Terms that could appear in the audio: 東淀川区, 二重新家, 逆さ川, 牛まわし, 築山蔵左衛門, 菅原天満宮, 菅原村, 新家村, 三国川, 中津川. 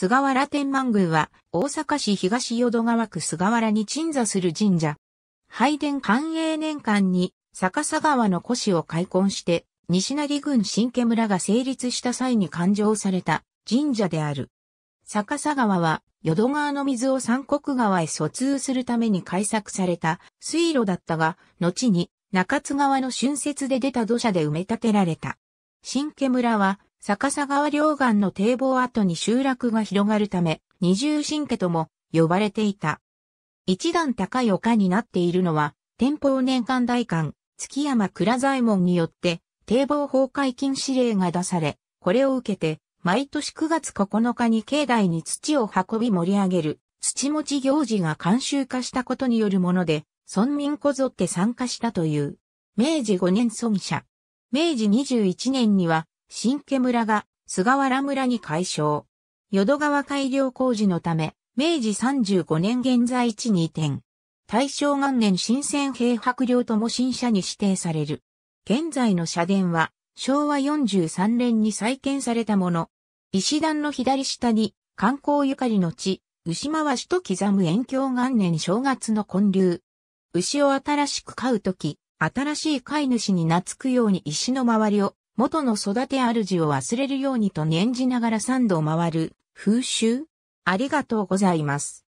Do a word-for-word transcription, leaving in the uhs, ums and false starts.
菅原天満宮は、大阪市東淀川区菅原に鎮座する神社。拝殿寛永年間に、逆さ川の古市を開墾して、西成郡新家村が成立した際に勘定された神社である。逆さ川は、淀川の水を三国川へ疎通するために開削された水路だったが、後に中津川の浚渫で出た土砂で埋め立てられた。新家村は、逆さ川両岸の堤防跡に集落が広がるため、二重新家とも呼ばれていた。一段高い丘になっているのは、天保年間代官、築山蔵左衛門によって、堤防崩壊禁止令が出され、これを受けて、毎年くがつここのかに境内に土を運び盛り上げる、土持ち行事が慣習化したことによるもので、村民こぞって参加したという。めいじごねん葬儀社。めいじにじゅういちねんには、新家村が菅原村に改称。淀川改良工事のため、めいじさんじゅうごねん現在地に移転。大正元年新鮮平伯領とも新社に指定される。現在の社殿は、しょうわよんじゅうさんねんに再建されたもの。石段の左下に、観光ゆかりの地、牛回しと刻む延享元年正月の建立。牛を新しく飼うとき、新しい飼い主に懐くように石の周りを、元の育て主を忘れるようにと念じながら三度回る、風習。ありがとうございます。